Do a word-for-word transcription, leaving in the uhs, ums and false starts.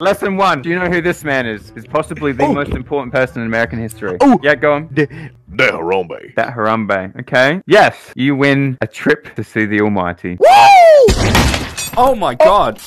Lesson one. Do you know who this man is? He's possibly the oh. most important person in American history. Oh. Yeah, go on. The, the Harambe. That Harambe. Okay. Yes. You win a trip to see the Almighty. Woo! Oh my God.